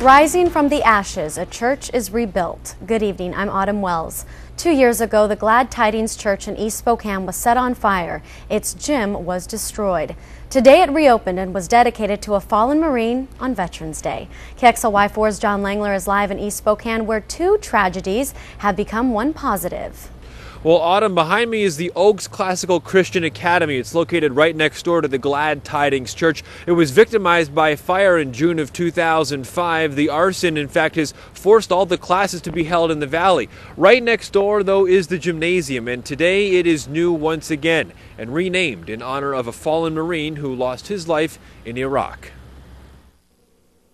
Rising from the ashes, a church is rebuilt. Good evening, I'm Autumn Wells. 2 years ago, the Glad Tidings Church in East Spokane was set on fire. Its gym was destroyed. Today it reopened and was dedicated to a fallen Marine on Veterans Day. KXLY4's John Langeler is live in East Spokane, where two tragedies have become one positive. Well, Autumn, behind me is the Oaks Classical Christian Academy. It's located right next door to the Glad Tidings Church. It was victimized by fire in June of 2005. The arson, in fact, has forced all the classes to be held in the valley. Right next door, though, is the gymnasium, and today it is new once again and renamed in honor of a fallen Marine who lost his life in Iraq.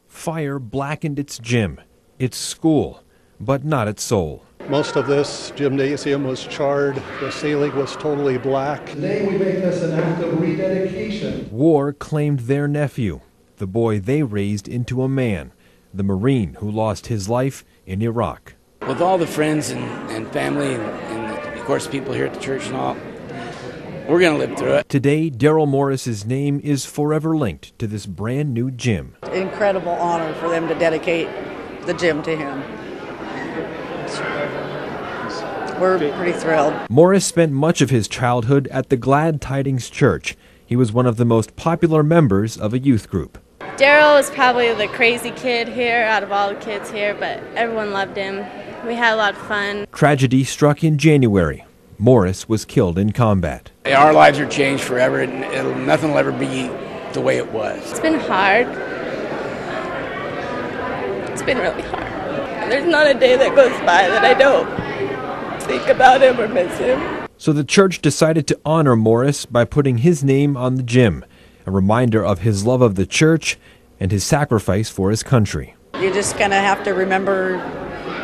Fire blackened its gym, its school, but not its soul. Most of this gymnasium was charred. The ceiling was totally black. Today we make this an act of rededication. War claimed their nephew, the boy they raised into a man, the Marine who lost his life in Iraq. With all the friends and family and of course people here at the church and all, we're going to live through it. Today, Darryl Morris's name is forever linked to this brand new gym. Incredible honor for them to dedicate the gym to him. We're pretty thrilled. Morris spent much of his childhood at the Glad Tidings Church. He was one of the most popular members of a youth group. Darryl was probably the crazy kid here out of all the kids here, but everyone loved him. We had a lot of fun. Tragedy struck in January. Morris was killed in combat. Our lives are changed forever, and nothing will ever be the way it was. It's been hard. It's been really hard. There's not a day that goes by that I don't think about him or miss him. So the church decided to honor Morris by putting his name on the gym, a reminder of his love of the church and his sacrifice for his country. You're just going to have to remember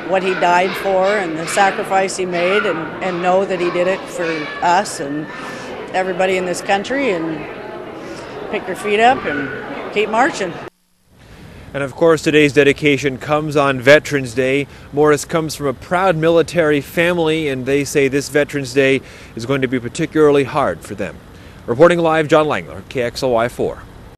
what he died for and the sacrifice he made and know that he did it for us and everybody in this country, and pick your feet up and keep marching. And of course, today's dedication comes on Veterans Day. Morris comes from a proud military family, and they say this Veterans Day is going to be particularly hard for them. Reporting live, John Langeler, KXLY4.